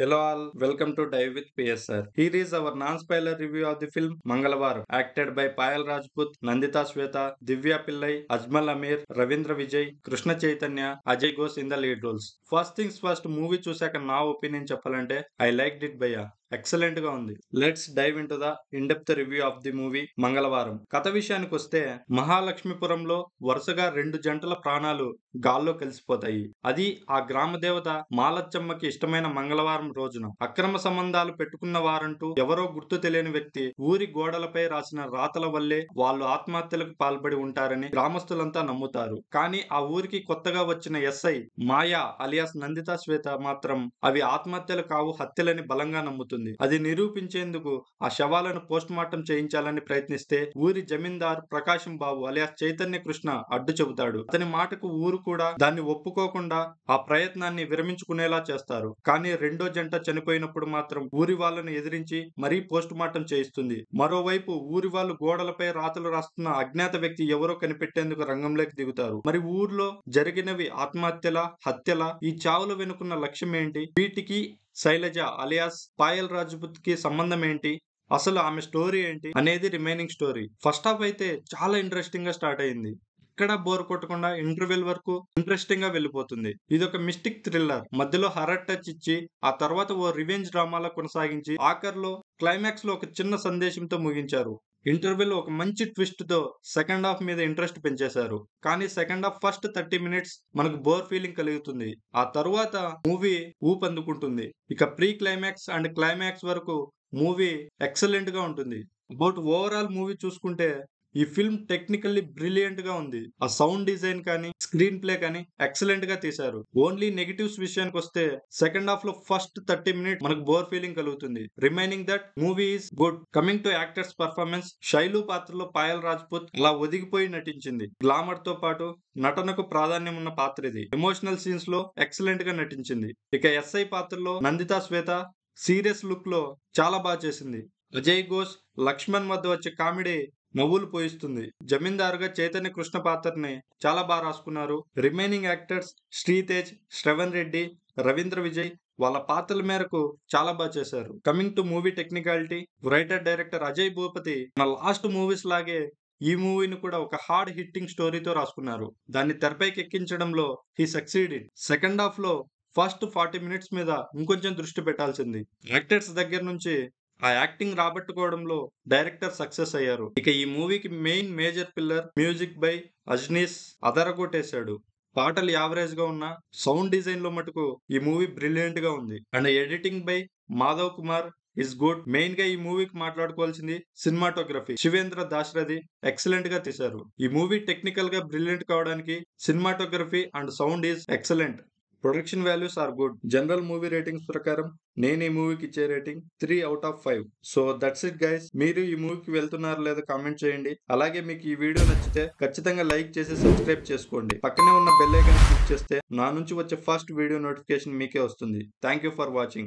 Hello all, welcome to Dive with PSR. Here is our non-spoiler review of the film Mangalavaaram, acted by Payal Rajput, Nandita Swetha, Divya Pillai, Ajmal Amir, Ravindra Vijay, Krishna Chaitanya, Ajay Gosh in the lead roles. First things first, movie చూసాక నా opinion చెప్పాలంటే I liked it భయ్యా. Excellent గా ఉంది. Let's dive into the in depth review of the movie Mangalavaaram. కథ విషయానికి వస్తే మహాలక్ష్మీపురంలో వరుసగా రెండు జంటల ప్రాణాలు గాల్లో కలిసిపోతాయి. అది ఆ గ్రామ దేవత మాలచ్చమ్మకి ఇష్టమైన మంగళవారం రోజున. అక్రమ సంబంధాలు పెట్టుకున్న వారంటూ ఎవరో గుర్తు తెలియని వ్యక్తి ఊరి గోడలపై రాసిన రాతల వల్లే వాళ్ళు ఆత్మహత్యలకు పాల్పడి ఉంటారని గ్రామస్తులంతా నమ్ముతారు. కానీ ఆ ఊరికి కొత్తగా వచ్చిన ఎస్ఐ మాయా అలియాస్ నందితా శ్వేత మాత్రం అవి ఆత్మహత్యలు కావు, హత్యలని బలంగా నమ్ముతుంది. అది నిరూపించేందుకు ఆ శవాలను పోస్ట్ మార్టం చేయించాలని ప్రయత్నిస్తే ఊరి జమీందార్ ప్రకాశం బాబు అలియాస్ చైతన్య కృష్ణ అడ్డు చెబుతాడు. అతని మాటకు ఊరు కూడా దాన్ని ఒప్పుకోకుండా ఆ ప్రయత్నాన్ని విరమించుకునేలా చేస్తారు. కానీ రెండో జంట చనిపోయినప్పుడు మాత్రం ఊరి వాళ్ళను ఎదిరించి మరీ పోస్ట్ మార్టం చేయిస్తుంది. మరోవైపు ఊరి వాళ్ళు గోడలపై రాతలు రాస్తున్న అజ్ఞాత వ్యక్తి ఎవరో కనిపెట్టేందుకు రంగంలోకి దిగుతారు. మరి ఊర్లో జరిగినవి ఆత్మహత్యల, హత్యల, ఈ చావులు వెనుకున్న లక్ష్యం ఏంటి? వీటికి శైలజ అలియాస్ పాయల్ రాజ్పుత్ కి సంబంధం ఏంటి? అసలు ఆమె స్టోరీ ఏంటి అనేది రిమైనింగ్ స్టోరీ. ఫస్ట్ హాఫ్ అయితే చాలా ఇంట్రెస్టింగ్ గా స్టార్ట్ అయింది. ఎక్కడ బోర్ కొట్టకుండా ఇంటర్వెల్ వరకు ఇంట్రెస్టింగ్ గా వెళ్ళిపోతుంది. ఇది ఒక మిస్టిక్ థ్రిల్లర్, మధ్యలో హరర్ టచ్ ఇచ్చి ఆ తర్వాత ఓ రివెంజ్ డ్రామాలా కొనసాగించి ఆఖర్లో క్లైమాక్స్ లో ఒక చిన్న సందేశంతో ముగించారు. ఇంటర్వెల్ ఒక మంచి ట్విస్ట్ తో సెకండ్ హాఫ్ మీద ఇంట్రెస్ట్ పెంచేశారు. కానీ సెకండ్ హాఫ్ ఫస్ట్ 30 minutes మనకు బోర్ ఫీలింగ్ కలుగుతుంది. ఆ తర్వాత మూవీ ఊపందుకుంటుంది. ఇక ప్రీ క్లైమాక్స్ అండ్ క్లైమాక్స్ వరకు మూవీ ఎక్సలెంట్ గా ఉంటుంది. బట్ ఓవరాల్ మూవీ చూసుకుంటే ఈ ఫిల్మ్ టెక్నికల్లీ బ్రిలియంట్ గా ఉంది. ఆ సౌండ్ డిజైన్ కానీ స్క్రీన్ ప్లే కానీ ఎక్సలెంట్ గా తీశారు. ఓన్లీ నెగటివ్స్ విషయానికి వస్తే సెకండ్ హాఫ్ లో ఫస్ట్ 30 minutes మనకు బోర్ ఫీలింగ్ కలుగుతుంది. Remaining that movie is good. Coming to actors performance, Shailu పాత్రలో పాయల్ రాజ్పుత్ అలా ఒదిగిపోయి నటించింది. గ్లామర్ తో పాటు నటనకు ప్రాధాన్యం ఉన్న పాత్ర ఇది. ఎమోషనల్ సీన్స్ లో ఎక్సలెంట్ గా నటించింది. ఇక ఎస్ఐ పాత్రలో నందితా శ్వేత సీరియస్ లుక్ లో చాలా బాగా చేసింది. అజయ్ ఘోష్ లక్ష్మణ్ మధ్య వచ్చే కామెడీ నవ్వులు పోయిస్తుంది. జమీందారుగా చైతన్య కృష్ణ పాత్రని చాలా బాగా రాసుకున్నారు. రిమైనింగ్ యాక్టర్స్ శ్రీతేజ్, శ్రవణ్ రెడ్డి, రవీంద్ర విజయ్ వాళ్ళ పాత్రల మేరకు చాలా బాగా చేశారు. Coming to movie technicality, writer director Ajay Bhupathi నా లాస్ట్ మూవీస్ లాగే ఈ మూవీని కూడా ఒక హార్డ్ హిట్టింగ్ స్టోరీతో రాసుకున్నారు. దాన్ని తెరపైకి ఎక్కించడంలో హీ సక్సీడెడ్. సెకండ్ హాఫ్ లో ఫస్ట్ 40 minutes మీద ఇంకొంచెం దృష్టి పెట్టాల్సింది. యాక్టర్స్ దగ్గర నుంచి ఆ యాక్టింగ్ రాబట్టుకోవడంలో డైరెక్టర్ సక్సెస్ అయ్యారు. ఇక ఈ మూవీకి main major pillar music by Ajaneesh అధర్ఖు వేశాడు. పాటలు యావరేజ్ గా ఉన్న సౌండ్ డిజైన్ లో మటుకు ఈ మూవీ బ్రిలియంట్ గా ఉంది. And editing by Madhav Kumar is good. Main గా ఈ మూవీకి మాట్లాడుకోవాల్సింది సినిమాటోగ్రఫీ. శివేంద్ర దాశరథి ఎక్సలెంట్ గా తీశారు. ఈ మూవీ టెక్నికల్ గా బ్రిలియంట్ కావడానికి cinematography and sound is excellent. Production values are good. General movie ratings ప్రకారం నేను ఈ మూవీకి ఇచ్చే rating 3/5. So that's it guys. మీరు ఈ మూవీకి వెళ్తున్నారు లేదా కామెంట్ చేయండి. అలాగే మీకు ఈ వీడియో నచ్చితే ఖచ్చితంగా లైక్ చేసి సబ్స్క్రైబ్ చేసుకోండి. పక్కనే ఉన్న బెల్ ఐకాన్ క్లిక్ చేస్తే నా నుంచి వచ్చే ఫస్ట్ వీడియో నోటిఫికేషన్ మీకే వస్తుంది. Thank you for watching.